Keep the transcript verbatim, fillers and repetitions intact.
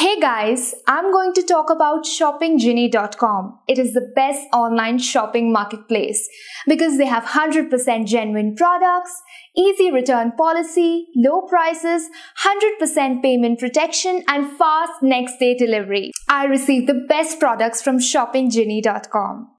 Hey guys, I'm going to talk about shopping jinni dot com. It is the best online shopping marketplace because they have one hundred percent genuine products, easy return policy, low prices, one hundred percent payment protection and fast next day delivery. I received the best products from shopping jinni dot com.